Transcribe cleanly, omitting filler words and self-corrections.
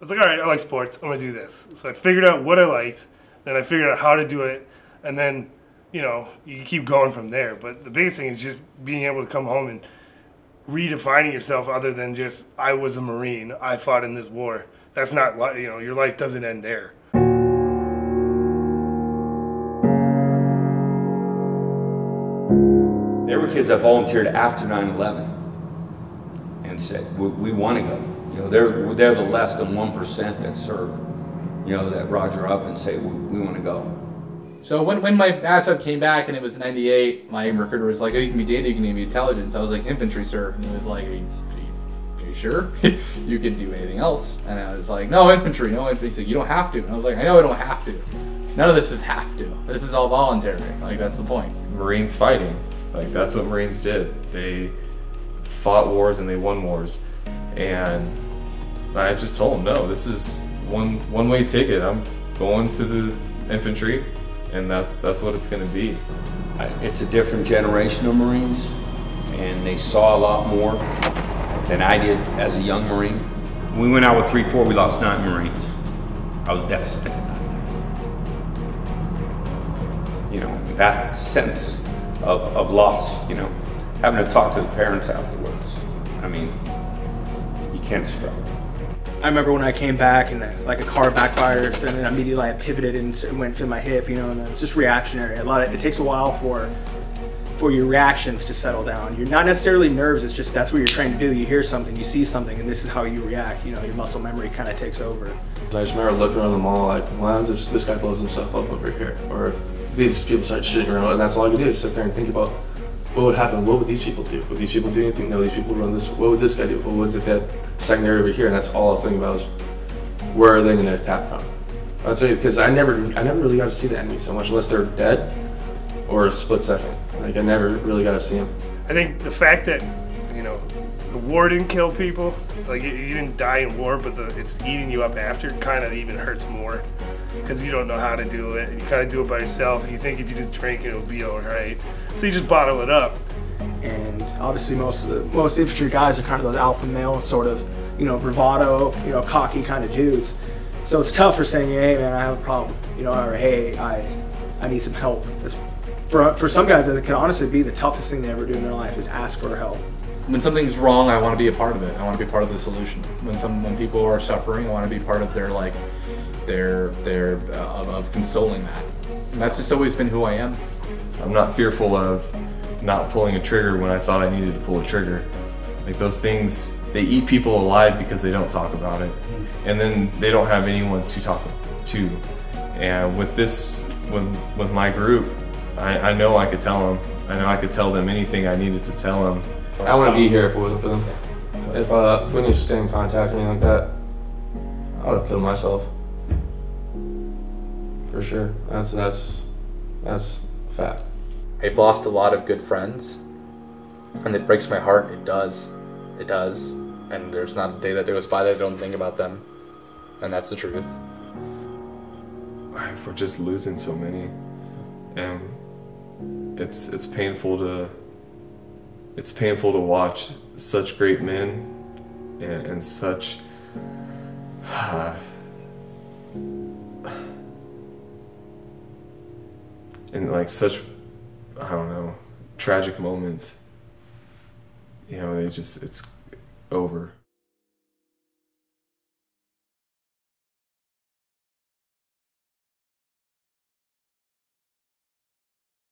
I was like, all right, I like sports, I'm gonna do this. So I figured out what I liked, then I figured out how to do it, and then, you know, you keep going from there. But the biggest thing is just being able to come home and redefining yourself other than just, I was a Marine, I fought in this war. That's not, you know, your life doesn't end there. There were kids that volunteered after 9/11 and said, we want to go. You know, they're the less than 1% that serve, you know, that Roger up and say, we want to go. So when my ASVAB came back and it was 98, my recruiter was like, oh, you can be data, you can be intelligence. I was like, infantry, sir. And he was like, are you sure? You can do anything else. And I was like, no, infantry, no infantry. He's like, you don't have to. And I was like, I know I don't have to. None of this is have to. This is all voluntary. Like, that's the point. Marines fighting. Like, that's what Marines did. They fought wars and they won wars. And I just told them, no, this is one-way ticket. I'm going to the infantry. And that's what it's going to be. It's a different generation of Marines, and they saw a lot more than I did as a young Marine. When we went out with 3-4, we lost 9 Marines. I was devastated by that. You know, that sense of loss, you know, having to talk to the parents afterwards. I mean, you can't struggle. I remember when I came back and like a car backfires and then immediately I pivoted and went to my hip, you know, and it's just reactionary. It takes a while for your reactions to settle down. You're not necessarily nerves, it's just that's what you're trying to do. You hear something, you see something, and this is how you react. You know, your muscle memory kind of takes over. I just remember looking around the mall like, why is this guy blows himself up over here? Or if these people start shitting around, and that's all I could do is sit there and think about what would happen, what would these people do? Would these people do anything? No, these people run this, what would this guy do? Well, what's at that secondary over here? And that's all I was thinking about was, where are they gonna attack from? I'd say, because I never really got to see the enemy so much, unless they're dead or a split second. Like, I never really got to see them. I think the fact that, you know, the war didn't kill people, like you didn't die in war, but it's eating you up after, kind of even hurts more. Because you don't know how to do it, and you kind of do it by yourself, and you think if you just drink it, it'll be all right. So you just bottle it up. And obviously most infantry guys are kind of those alpha male sort of, you know, bravado, you know, cocky kind of dudes. So it's tough for saying, hey man, I have a problem, you know, or hey, I need some help. For some guys, it can honestly be the toughest thing they ever do in their life is ask for help. When something's wrong, I want to be a part of it. I want to be part of the solution. When people are suffering, I want to be part of their, like, of consoling that. And that's just always been who I am. I'm not fearful of not pulling a trigger when I thought I needed to pull a trigger. Like, those things, they eat people alive because they don't talk about it. And then they don't have anyone to talk to. And with this, with my group, I know I could tell them. I know I could tell them anything I needed to tell them. I wouldn't be here if it wasn't for them. If we didn't stay in contact or anything like that, I would have killed myself. For sure. That's a fact. I've lost a lot of good friends, and it breaks my heart. It does. It does. And there's not a day that goes by that I don't think about them. And that's the truth. We're just losing so many. And it's painful to watch such great men and such and like such, I don't know, tragic moments. You know, it's over.